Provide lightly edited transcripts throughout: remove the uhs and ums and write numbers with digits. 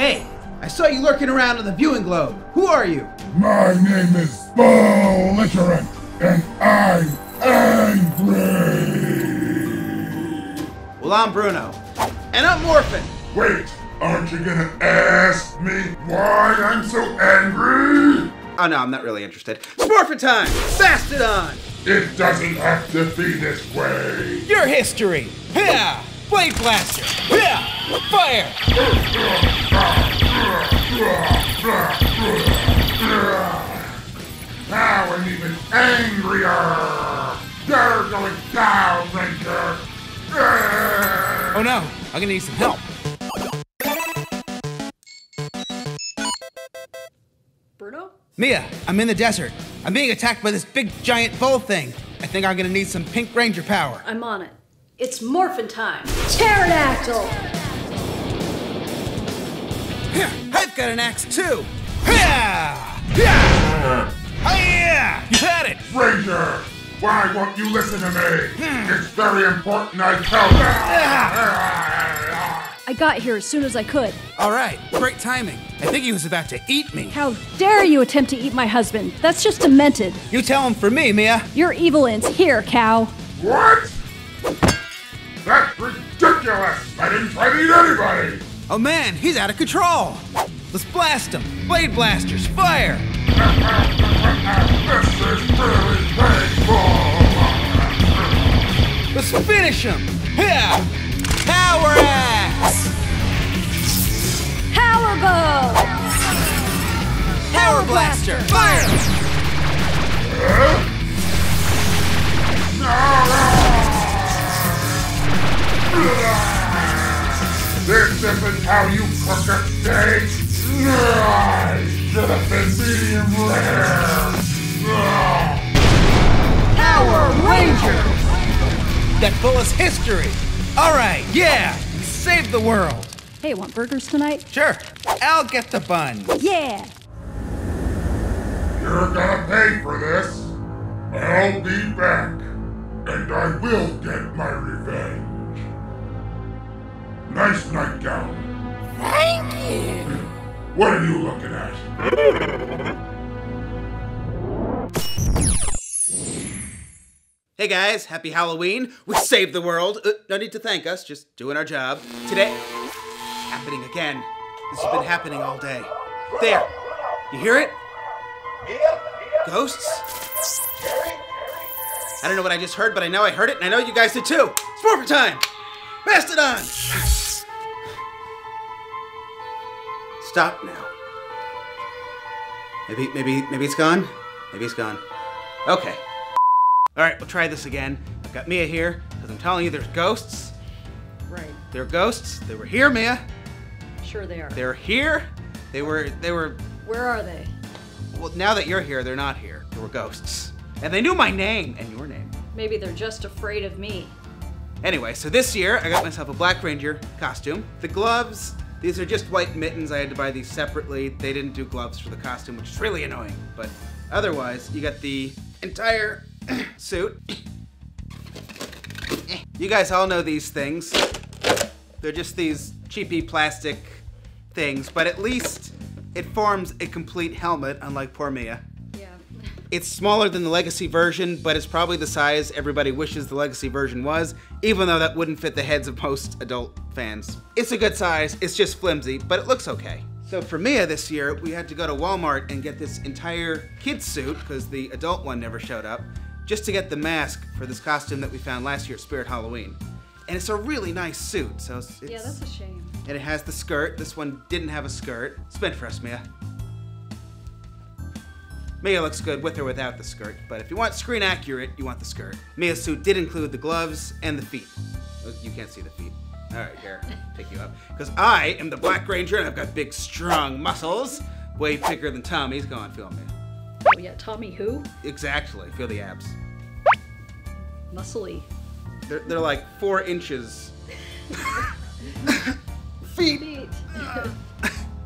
Hey, I saw you lurking around on the viewing globe. Who are you? My name is Bulligerent, and I'm angry. Well, I'm Bruno. And I'm Morphin. Wait, aren't you gonna ask me why I'm so angry? Oh no, I'm not really interested. It's Morpher time! Fastidon! It doesn't have to be this way. Your history! Yeah! Blade Blaster! Yeah! Fire! Now I'm even angrier! You're going down, Ranger! Oh no, I'm gonna need some help. Bruno? Mia, I'm in the desert. I'm being attacked by this big giant bull thing. I think I'm gonna need some pink ranger power. I'm on it. It's Morphin time. Pterodactyl! I've got an axe too! Yeah! You had it! Ranger! Why won't you listen to me? It's very important I tell you! I got here as soon as I could. Alright, great timing. I think he was about to eat me. How dare you attempt to eat my husband? That's just demented. You tell him for me, Mia. Your evil end's here, cow. What? That's ridiculous! I didn't try to eat anybody! Oh man, he's out of control! Let's blast him! Blade blasters, fire! This is really painful! Let's finish him! Yeah! Power axe! Power bow! Power blaster, fire! This isn't how you cook a steak! I should have been medium rare! Power Rangers! That bull is history! Alright, yeah! Save the world! Hey, want burgers tonight? Sure! I'll get the bun! Yeah! You're gonna pay for this! I'll be back! And I will get my revenge! Nice nightgown. Thank you. What are you looking at? Hey guys, happy Halloween. We saved the world. No need to thank us, just doing our job. Today, happening again. This has been happening all day. There, you hear it? Ghosts? I don't know what I just heard, but I know I heard it, and I know you guys did too. It's Morpher time. Mastodon! Stop now. Maybe it's gone? Maybe it's gone. Okay. Alright, we'll try this again. I've got Mia here, because I'm telling you there's ghosts. Right. They're ghosts. They were here, Mia. Sure they are. They're here. They were... Where are they? Well, now that you're here, they're not here. They were ghosts. And they knew my name and your name. Maybe they're just afraid of me. Anyway, so this year, I got myself a Black Ranger costume. The gloves... These are just white mittens. I had to buy these separately. They didn't do gloves for the costume, which is really annoying. But otherwise, you got the entire suit. You guys all know these things. They're just these cheapy plastic things, but at least it forms a complete helmet, unlike poor Mia. Yeah. It's smaller than the Legacy version, but it's probably the size everybody wishes the Legacy version was, even though that wouldn't fit the heads of most adult fans. It's a good size, it's just flimsy, but it looks okay. So for Mia this year, we had to go to Walmart and get this entire kid suit, because the adult one never showed up, just to get the mask for this costume that we found last year at Spirit Halloween. And it's a really nice suit, so it's... Yeah, that's a shame. And it has the skirt. This one didn't have a skirt. Spin for us, Mia. Mia looks good with or without the skirt, but if you want screen accurate, you want the skirt. Mia's suit did include the gloves and the feet. You can't see the feet. All right, here, pick you up. Because I am the Black Ranger and I've got big, strong muscles. Way bigger than Tommy's. Go on, feel me. Oh yeah, Tommy who? Exactly, feel the abs. Muscly. They're like 4 inches. Feet.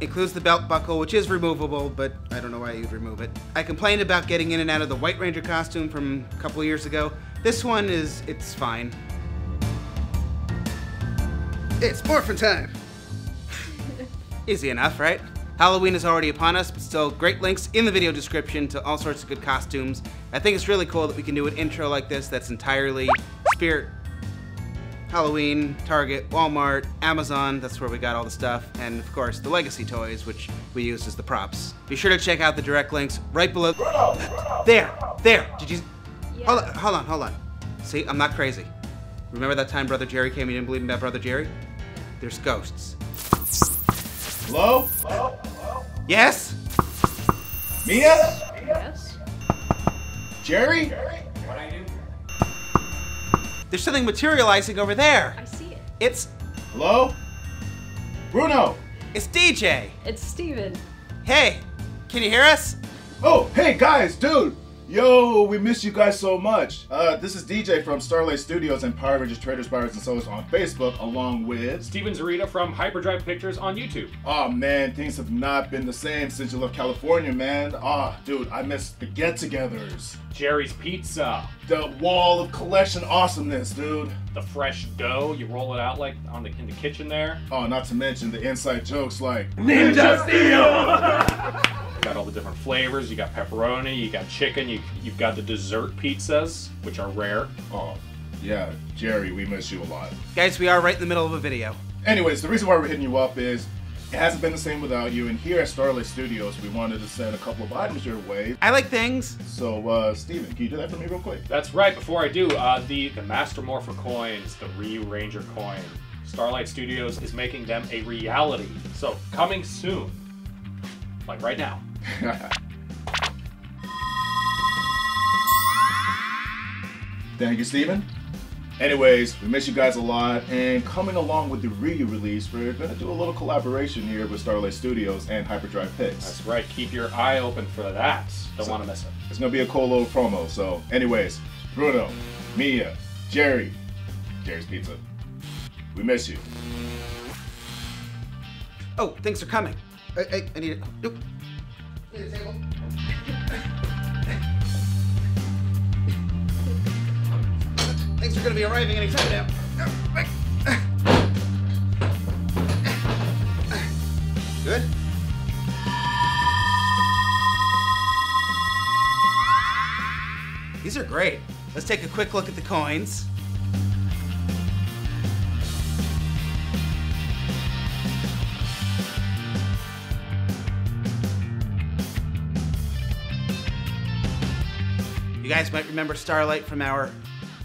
Includes the belt buckle, which is removable, but I don't know why you'd remove it. I complained about getting in and out of the White Ranger costume from a couple years ago. This one is, it's fine. It's Morphin time! Easy enough, right? Halloween is already upon us, but still, great links in the video description to all sorts of good costumes. I think it's really cool that we can do an intro like this that's entirely Spirit, Halloween, Target, Walmart, Amazon, that's where we got all the stuff, and of course the Legacy toys, which we used as the props. Be sure to check out the direct links right below. There, did you? Yeah. Hold on. See, I'm not crazy. Remember that time Brother Jerry came and you didn't believe in that Brother Jerry? There's ghosts. Hello? Hello? Yes? Mia? Yes? Jerry? What I do? There's something materializing over there. I see it. It's... Hello? Bruno! It's DJ! It's Steven. Hey, can you hear us? Oh, hey guys, dude! Yo, we miss you guys so much. This is DJ from Starlight Studios and Power Rangers Traders, Buyers, and Sellers on Facebook, along with... Steven Zarita from Hyperdrive Pictures on YouTube. Aw, man, things have not been the same since you left California, man. Aw, dude, I miss the get-togethers. Jerry's Pizza. The wall of collection awesomeness, dude. The fresh dough, you roll it out like in the kitchen there. Oh, not to mention the inside jokes like... Ninja Steel! You got all the different flavors, you got pepperoni, you got chicken, you've got the dessert pizzas, which are rare. Oh, yeah, Jerry, we miss you a lot. Guys, we are right in the middle of a video. Anyways, the reason why we're hitting you up is it hasn't been the same without you, and here at Starlight Studios, we wanted to send a couple of items your way. I like things. So, Steven, can you do that for me real quick? That's right, before I do, the Master Morpher coins, the Ryu Ranger coin, Starlight Studios is making them a reality. So, coming soon, like right now. Thank you, Steven. Anyways, we miss you guys a lot, and coming along with the Ryu release, we're gonna do a little collaboration here with Starlight Studios and Hyperdrive Picks. That's right, keep your eye open for that. Don't wanna miss it. It's gonna be a cool little promo, so anyways, Bruno, Mia, Jerry, Jerry's Pizza, we miss you. Oh, thanks for coming. I need it. Nope. Need a table. Things are going to be arriving any time now. Good. These are great. Let's take a quick look at the coins. You guys might remember Starlight from our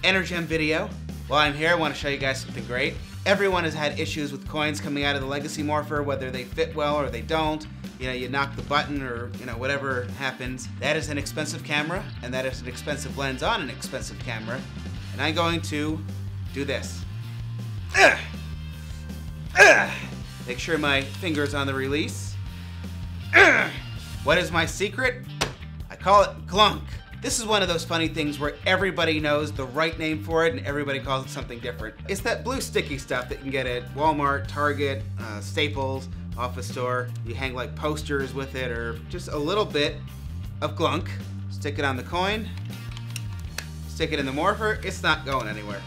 Energem video. While I'm here, I want to show you guys something great. Everyone has had issues with coins coming out of the Legacy Morpher, whether they fit well or they don't. You know, you knock the button or, you know, whatever happens. That is an expensive camera, and that is an expensive lens on an expensive camera. And I'm going to do this. Make sure my finger's on the release. What is my secret? I call it Glunk. This is one of those funny things where everybody knows the right name for it and everybody calls it something different. It's that blue sticky stuff that you can get at Walmart, Target, Staples, Office Store. You hang like posters with it or just a little bit of Glunk. Stick it on the coin, stick it in the morpher. It's not going anywhere.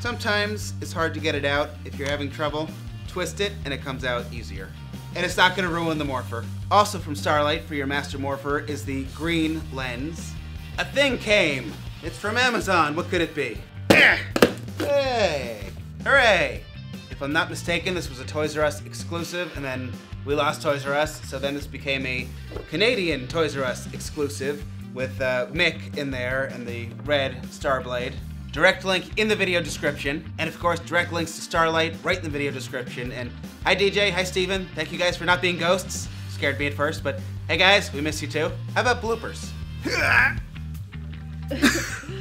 Sometimes it's hard to get it out. If you're having trouble, twist it and it comes out easier. And it's not gonna ruin the morpher. Also from Starlight for your Master Morpher is the green lens. A thing came. It's from Amazon. What could it be? Hey! Hooray! If I'm not mistaken, this was a Toys R Us exclusive, and then we lost Toys R Us, so then this became a Canadian Toys R Us exclusive with Mick in there and the red Starblade. Direct link in the video description, and of course, direct links to Starlight right in the video description. And hi, DJ. Hi, Steven. Thank you guys for not being ghosts. Scared me at first, but hey, guys, we miss you too. How about bloopers?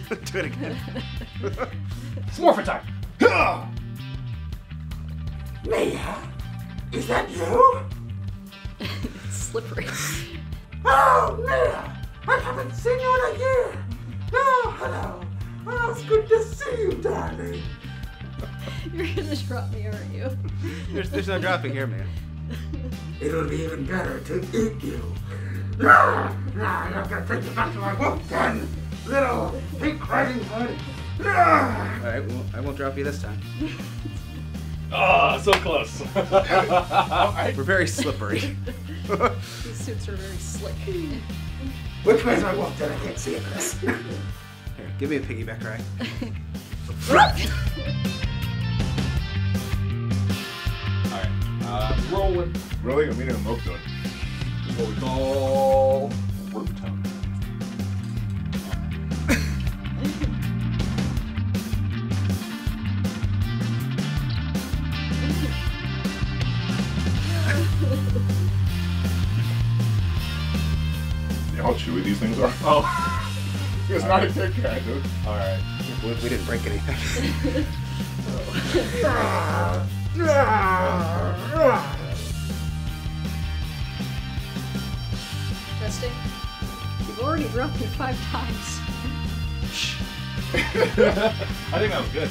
Do it again. It's Morphin time. Mia, is that you? It's slippery. Oh, Mia, I haven't seen you in a year. Oh, hello. Oh, it's good to see you, darling. You're gonna drop me, aren't you? There's no dropping here, man. It'll be even better to eat you. No, I've got to take you back to my wolf den. Little pink riding hood. All right, well, I won't drop you this time. Oh, so close. We're very slippery. These suits are very slick. Which way is my walk down? I can't see it for this. Here, give me a piggyback ride. Alright, rolling. Rolling, meaning I'm up to it. This is what we call root tone. How chewy these things are. Oh. It's not a Kit Kat, dude. Alright. We didn't break anything. Testing. You've already dropped it 5 times. I think that was good.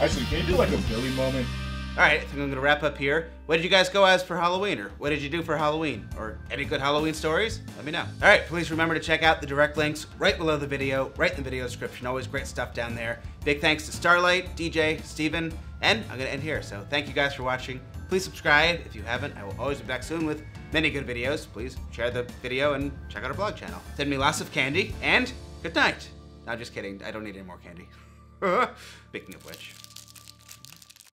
Actually, can you do like a Billy moment? Alright, I think I'm gonna wrap up here. What did you guys go as for Halloween? Or what did you do for Halloween? Or any good Halloween stories? Let me know. Alright, please remember to check out the direct links right below the video, right in the video description. Always great stuff down there. Big thanks to Starlight, DJ, Steven, and I'm gonna end here. So thank you guys for watching. Please subscribe if you haven't. I will always be back soon with many good videos. Please share the video and check out our blog channel. Send me lots of candy and good night. No, just kidding. I don't need any more candy. Speaking of which.